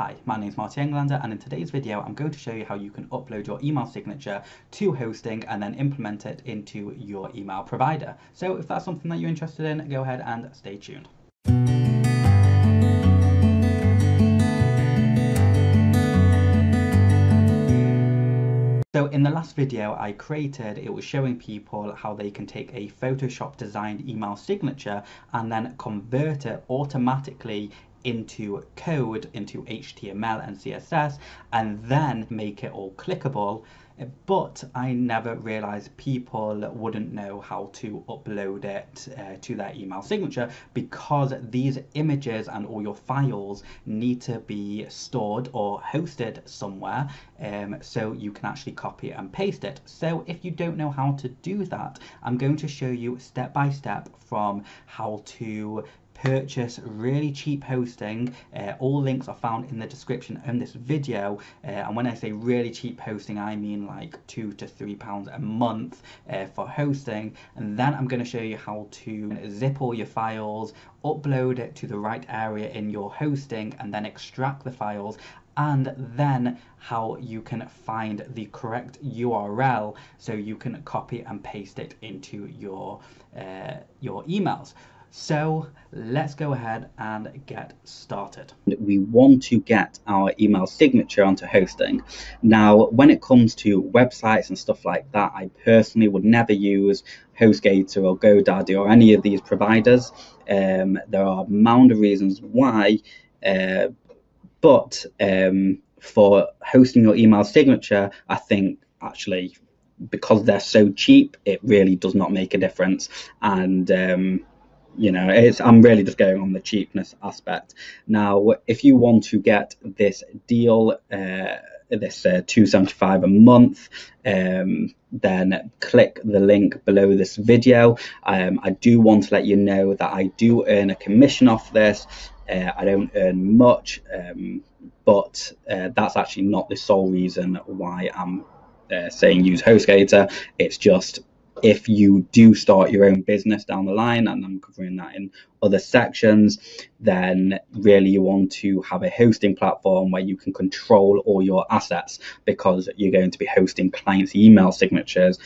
Hi, my name is Marty Englander, and in today's video I'm going to show you how you can upload your email signature to hosting and then implement it into your email provider. So if that's something that you're interested in, go ahead and stay tuned. So in the last video I created, it was showing people how they can take a Photoshop designed email signature and then convert it automatically into code, into HTML and CSS, and then make it all clickable. But I never realized people wouldn't know how to upload it to their email signature, because these images and all your files need to be stored or hosted somewhere, so you can actually copy and paste it. So if you don't know how to do that, I'm going to show you step by step from how to purchase really cheap hosting. All links are found in the description in this video, and when I say really cheap hosting, I mean like £2 to £3 a month for hosting. And then I'm going to show you how to zip all your files, upload it to the right area in your hosting, and then extract the files, and then how you can find the correct URL so you can copy and paste it into your emails. So let's go ahead and get started. We want to get our email signature onto hosting. Now, when it comes to websites and stuff like that, I personally would never use HostGator or GoDaddy or any of these providers. There are a mound of reasons why, but for hosting your email signature, I think actually because they're so cheap, it really does not make a difference. And you know, I'm really just going on the cheapness aspect. Now, if you want to get this deal, this $2.75 a month, then click the link below this video. I do want to let you know that I do earn a commission off this. I don't earn much, but that's actually not the sole reason why I'm saying use HostGator. It's just, if you do start your own business down the line, and I'm covering that in other sections, then really you want to have a hosting platform where you can control all your assets, because you're going to be hosting clients' email signatures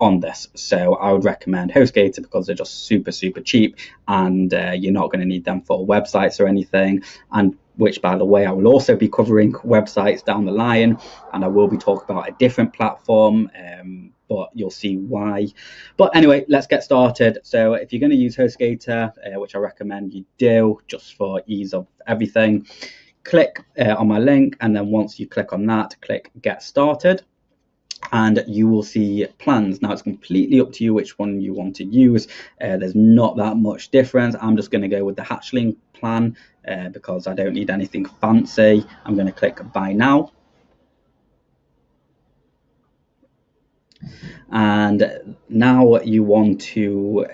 on this. So I would recommend HostGator because they're just super cheap, and you're not going to need them for websites or anything. And which, by the way, I will also be covering websites down the line, and I will be talking about a different platform, but you'll see why. But anyway, let's get started. So if you're going to use HostGator, which I recommend you do just for ease of everything, click on my link, and then once you click on that, click Get Started, and you will see plans. Now, it's completely up to you which one you want to use. There's not that much difference. I'm just going to go with the Hatchling plan because I don't need anything fancy. I'm going to click Buy Now, and now you want to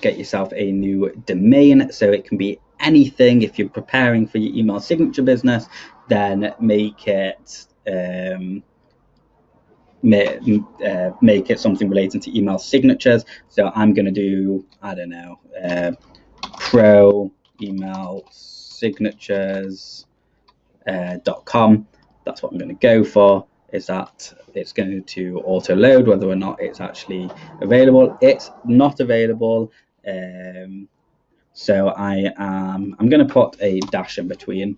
get yourself a new domain, so it can be anything. If you're preparing for your email signature business, then make it make it something relating to email signatures. So I'm going to do, I don't know, pro email signatures.com. That's what I'm going to go for. Is that it's going to auto load whether or not it's actually available. It's not available, so I'm going to put a dash in between.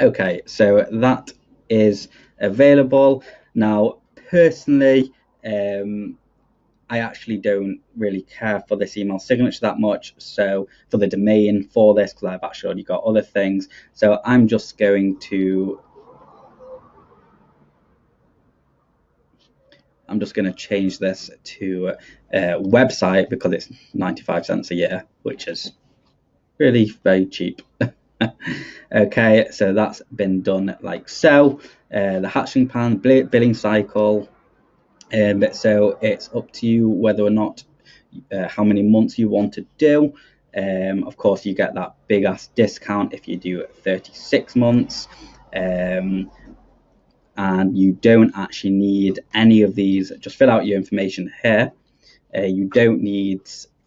Okay, so that is available. Now, personally, I actually don't really care for this email signature that much, so for the domain for this, because I've actually already got other things. So I'm just going to change this to website, because it's 95 cents a year, which is really very cheap. Okay, so that's been done like so. The hatching plan, billing cycle, so it's up to you whether or not how many months you want to do. Of course, you get that big ass discount if you do 36 months, and you don't actually need any of these. Just fill out your information here. You don't need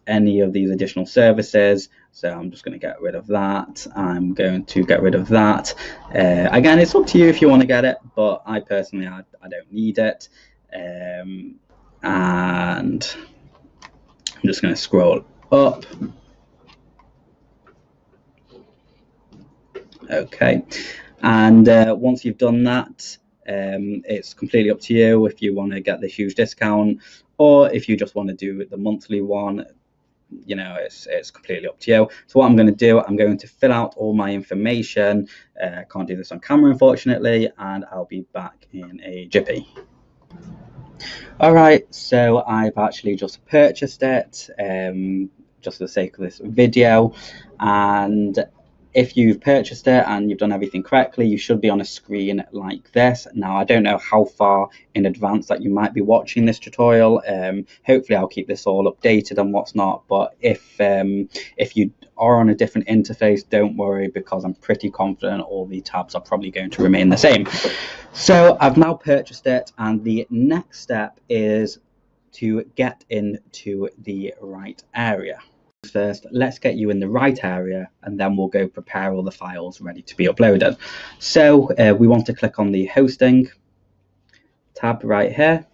any of these additional services. So I'm just going to get rid of that. I'm going to get rid of that. Again, it's up to you if you want to get it, but I personally, I don't need it. And I'm just going to scroll up. Okay, and once you've done that, it's completely up to you if you want to get this huge discount or if you just want to do the monthly one. You know, it's completely up to you. So what I'm going to do, I'm going to fill out all my information. I can't do this on camera, unfortunately, and I'll be back in a jiffy. All right, so I've actually just purchased it just for the sake of this video. And if you've purchased it and you've done everything correctly, you should be on a screen like this. Now, I don't know how far in advance that you might be watching this tutorial. Hopefully, I'll keep this all updated and what's not. But if you are on a different interface, don't worry, because I'm pretty confident all the tabs are probably going to remain the same. So I've now purchased it, and the next step is to get into the right area. First, let's get you in the right area, and then we'll go prepare all the files ready to be uploaded. So we want to click on the hosting tab right here,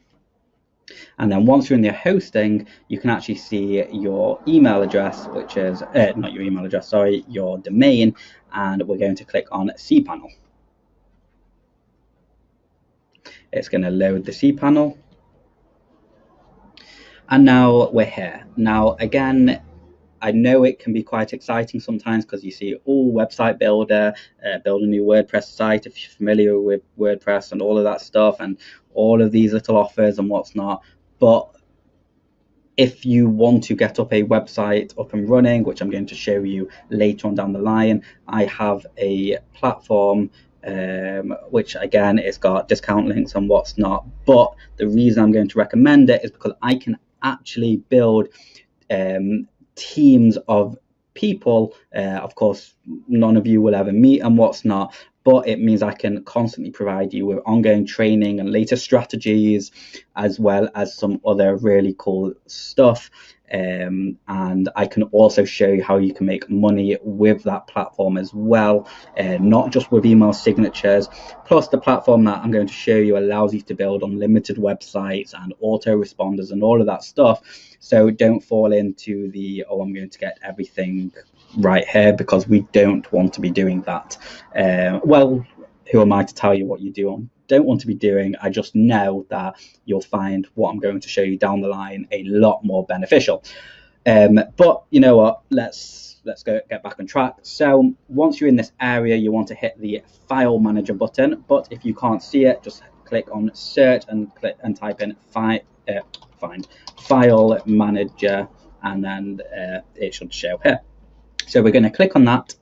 and then once you're in the hosting, you can actually see your email address, which is not your email address, sorry, your domain, and we're going to click on cPanel. It's going to load the cPanel, and now we're here. Now again, I know it can be quite exciting sometimes because you see all website builder, build a new WordPress site if you're familiar with WordPress and all of that stuff and all of these little offers and what's not. But if you want to get up a website up and running, which I'm going to show you later on down the line, I have a platform which again, it's got discount links and what's not. But the reason I'm going to recommend it is because I can actually build teams of people. Of course, none of you will ever meet and what's not, but it means I can constantly provide you with ongoing training and later strategies, as well as some other really cool stuff. And I can also show you how you can make money with that platform as well, not just with email signatures. Plus, the platform that I'm going to show you allows you to build unlimited websites and autoresponders and all of that stuff. So don't fall into the, oh, I'm going to get everything right here, because we don't want to be doing that. Well, who am I to tell you what you do on? Don't want to be doing. I just know that you'll find what I'm going to show you down the line a lot more beneficial. But you know what, let's get back on track. So once you're in this area, you want to hit the file manager button, but if you can't see it, just click on search and type in find file manager, and then it should show here. So we're going to click on that.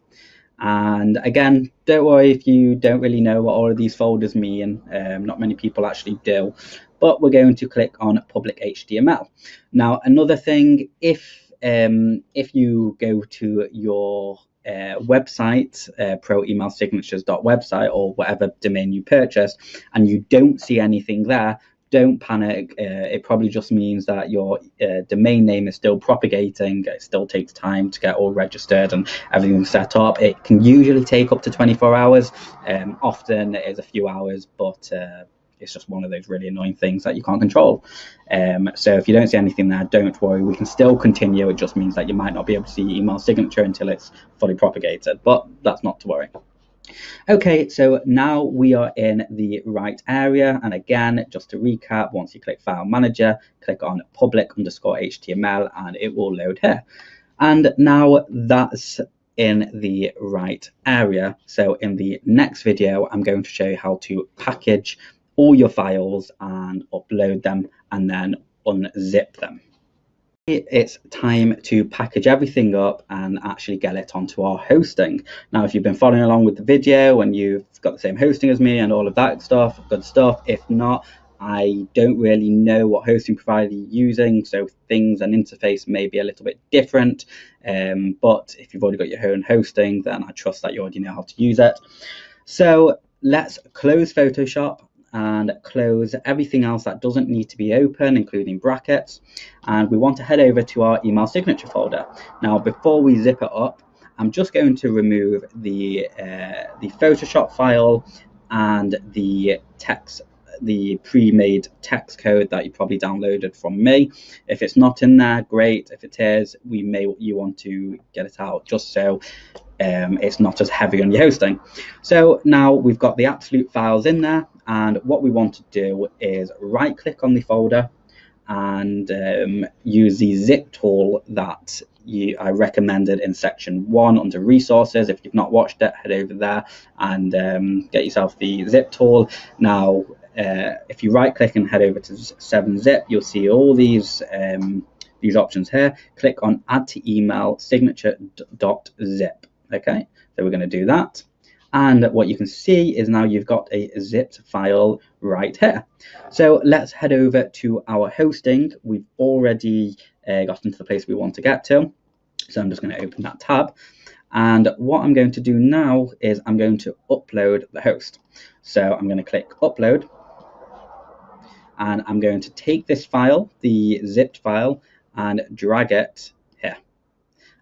And again, don't worry if you don't really know what all of these folders mean. Not many people actually do, but we're going to click on public HTML. Now, another thing, if you go to your website, proemailsignatures.website or whatever domain you purchased, and you don't see anything there, don't panic. It probably just means that your domain name is still propagating. It still takes time to get all registered and everything set up. It can usually take up to 24 hours. Often it is a few hours, but it's just one of those really annoying things that you can't control. So if you don't see anything there, don't worry. We can still continue. It just means that you might not be able to see your email signature until it's fully propagated, but that's not to worry. Okay, so now we are in the right area, and again, just to recap, once you click file manager, click on public_html, and it will load here. And now that's in the right area. So in the next video, I'm going to show you how to package all your files and upload them and then unzip them. It's time to package everything up and actually get it onto our hosting. Now, if you've been following along with the video and you've got the same hosting as me and all of that stuff, good stuff. If not, I don't really know what hosting provider you're using, so things and interface may be a little bit different. But if you've already got your own hosting, then I trust that you already know how to use it. So let's close Photoshop and close everything else that doesn't need to be open, including brackets. And we want to head over to our email signature folder. Now, before we zip it up, I'm just going to remove the Photoshop file and the text, the pre-made text code that you probably downloaded from me. If it's not in there, great. If it is, you want to get it out just so it's not as heavy on your hosting. So now we've got the absolute files in there, and what we want to do is right click on the folder and use the zip tool that I recommended in section 1 under resources. If you've not watched it, head over there and get yourself the zip tool. Now if you right click and head over to 7-zip, you'll see all these options here. Click on add to email signature.zip. okay, so we're going to do that, and what you can see is now you've got a zipped file right here. So let's head over to our hosting. We've already got into the place we want to get to, so I'm just going to open that tab, and what I'm going to do now is I'm going to upload the host. So I'm going to click upload, and I'm going to take this file, the zipped file, and drag it here,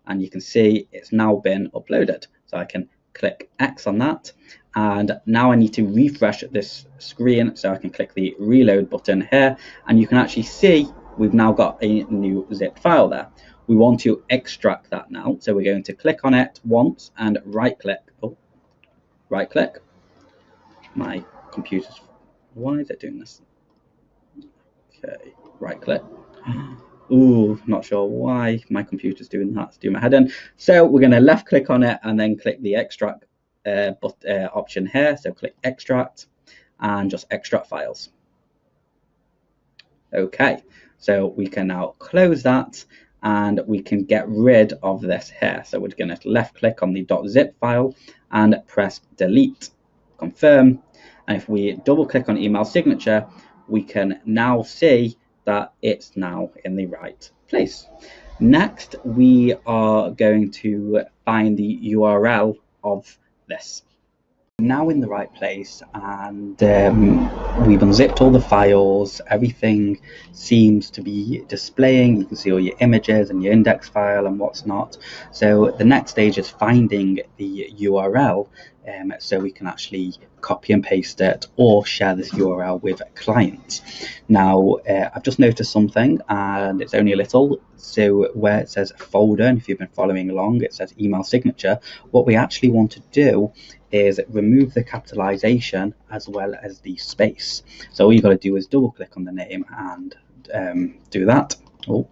and you can see it's now been uploaded. So I can click X on that, and now I need to refresh this screen, so I can click the reload button here, and you can actually see we've now got a new zip file there. We want to extract that now, so we're going to click on it once and right click. Oh, right click. My computer's, why is it doing this? Okay, right click. Ooh, not sure why my computer's doing that. It's doing my head in. So we're going to left click on it and then click the extract option here. So click extract and just extract files. Okay, so we can now close that, and we can get rid of this here. So we're going to left click on the .zip file and press delete, confirm. And if we double click on email signature, we can now see that it's now in the right place. Next, we are going to find the URL of this. Now in the right place, and we've unzipped all the files. Everything seems to be displaying. You can see all your images and your index file and what's not. So the next stage is finding the URL so we can actually copy and paste it or share this URL with clients. Now I've just noticed something, and it's only a little. So where it says folder, and if you've been following along, it says email signature. What we actually want to do is remove the capitalization as well as the space. So all you've got to do is double click on the name and do that. Oh,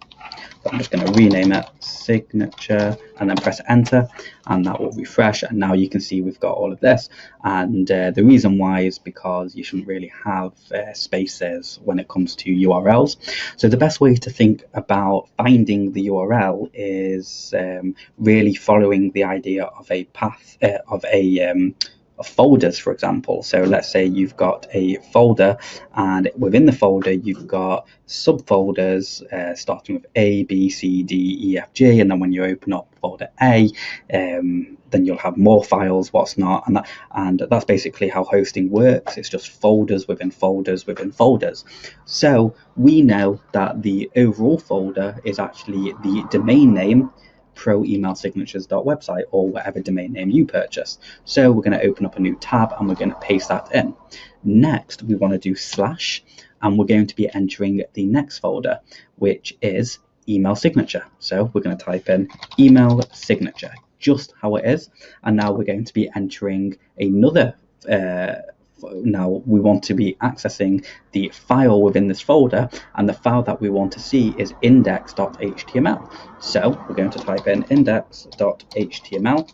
I'm just going to rename it signature and then press enter, and that will refresh, and now you can see we've got all of this. And the reason why is because you shouldn't really have spaces when it comes to URLs. So the best way to think about finding the URL is really following the idea of a path of folders, for example. So let's say you've got a folder, and within the folder you've got subfolders starting with A, B, C, D, E, F, G, and then when you open up folder A, then you'll have more files, what's not, and that's basically how hosting works. It's just folders within folders within folders. So we know that the overall folder is actually the domain name proemailsignatures.website, or whatever domain name you purchase. So we're going to open up a new tab, and we're going to paste that in. Next, we want to do slash, and we're going to be entering the next folder, which is email signature. So we're going to type in email signature, just how it is, and now we're going to be entering another now we want to be accessing the file within this folder, and the file that we want to see is index.html. So we're going to type in index.html,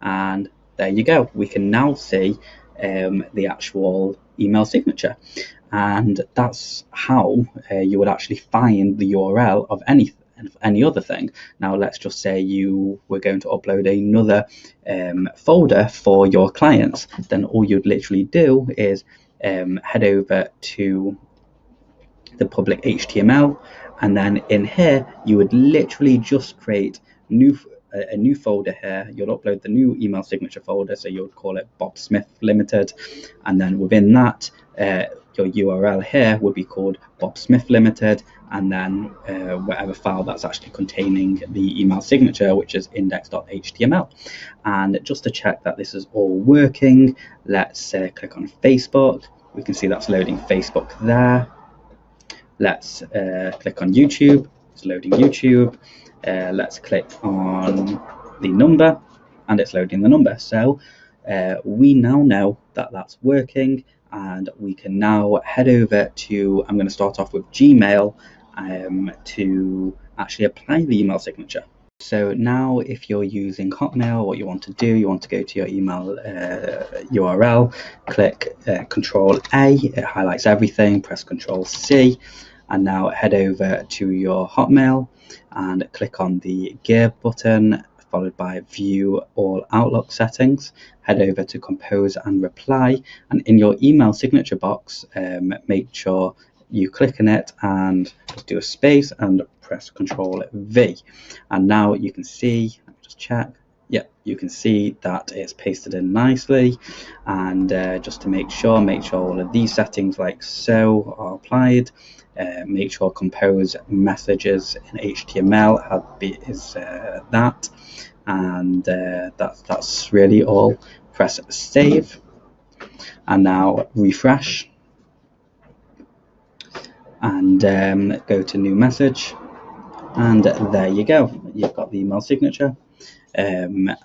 and there you go. We can now see the actual email signature, and that's how you would actually find the URL of any other thing. Now let's just say you were going to upload another folder for your clients. Then all you'd literally do is head over to the public HTML, and then in here you would literally just create new a new folder here. You'll upload the new email signature folder, so you'll call it Bob Smith Limited, and then within that your URL here would be called Bob Smith Limited, and then whatever file that's actually containing the email signature, which is index.html. And just to check that this is all working, let's click on Facebook. We can see that's loading Facebook there. Let's click on YouTube, it's loading YouTube. Let's click on the number, and it's loading the number. So we now know that that's working, and we can now head over to, I'm going to start off with Gmail to actually apply the email signature. So now if you're using Hotmail, what you want to do, you want to go to your email URL, click Control A, it highlights everything, press Control C, and now head over to your Hotmail and click on the gear button followed by View All Outlook Settings. Head over to Compose and Reply, and in your email signature box, make sure you click on it and do a space and press Control V. And now you can see, let me just check, yep, you can see that it's pasted in nicely. And just to make sure all of these settings like so are applied. Make sure Compose Messages in HTML is that, and that's really all. Press Save, and now refresh, and go to New Message, and there you go. You've got the email signature. But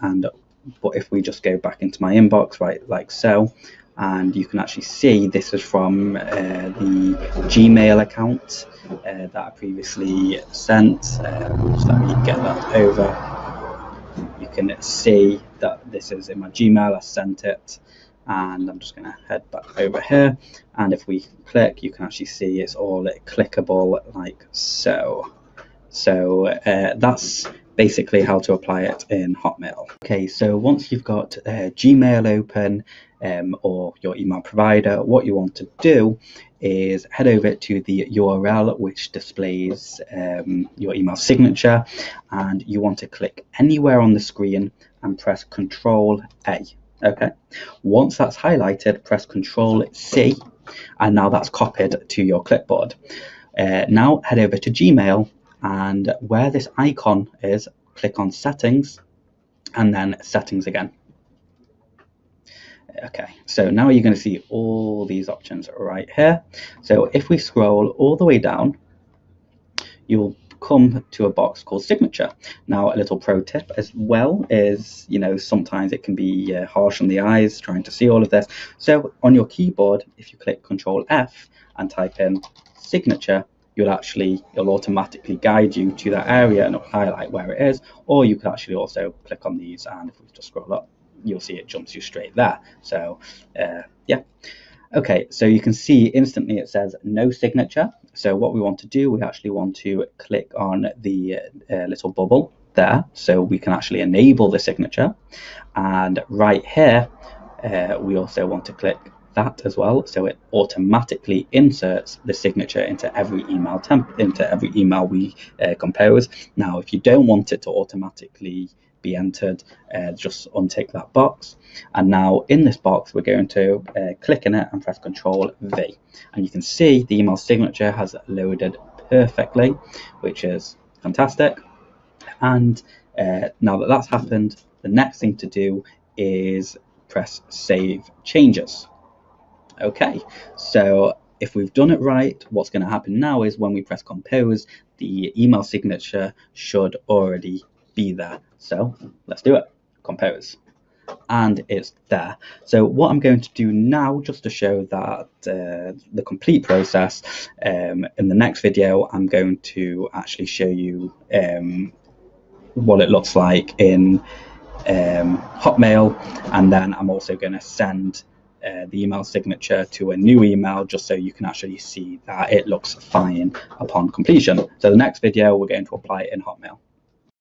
if we just go back into my inbox, right, like so, and you can actually see this is from the Gmail account that I previously sent. Just let me get that over. You can see that this is in my Gmail, I sent it, and I'm just going to head back over here, and if we click, you can actually see it's all clickable like so. So that's basically how to apply it in Hotmail. Okay, so once you've got Gmail open or your email provider, what you want to do is head over to the URL which displays your email signature, and you want to click anywhere on the screen and press Control A. Okay, once that's highlighted, press Control C, and now that's copied to your clipboard. Now head over to Gmail, and where this icon is, click on Settings, and then Settings again. Okay, so now you're going to see all these options right here. So if we scroll all the way down, you'll come to a box called Signature. Now a little pro tip as well is, you know, sometimes it can be harsh on the eyes trying to see all of this. So on your keyboard, if you click Control F and type in Signature, it'll automatically guide you to that area, and it'll highlight where it is. Or you could actually also click on these, and if we just scroll up, you'll see it jumps you straight there. So yeah. Okay, so you can see instantly it says no signature. So what we want to do, we actually want to click on the little bubble there, so we can actually enable the signature. And right here, we also want to click that as well, so it automatically inserts the signature into every email we compose. Now if you don't want it to automatically be entered, just untick that box, and now in this box we're going to click on it and press Control V, and you can see the email signature has loaded perfectly, which is fantastic. And now that that's happened, the next thing to do is press Save Changes. Okay, so if we've done it right, what's going to happen now is when we press Compose, the email signature should already be there. So let's do it. Compose, and it's there. So what I'm going to do now, just to show that the complete process, in the next video I'm going to actually show you what it looks like in Hotmail, and then I'm also going to send the email signature to a new email, just so you can actually see that it looks fine upon completion. So the next video, we're going to apply it in Hotmail.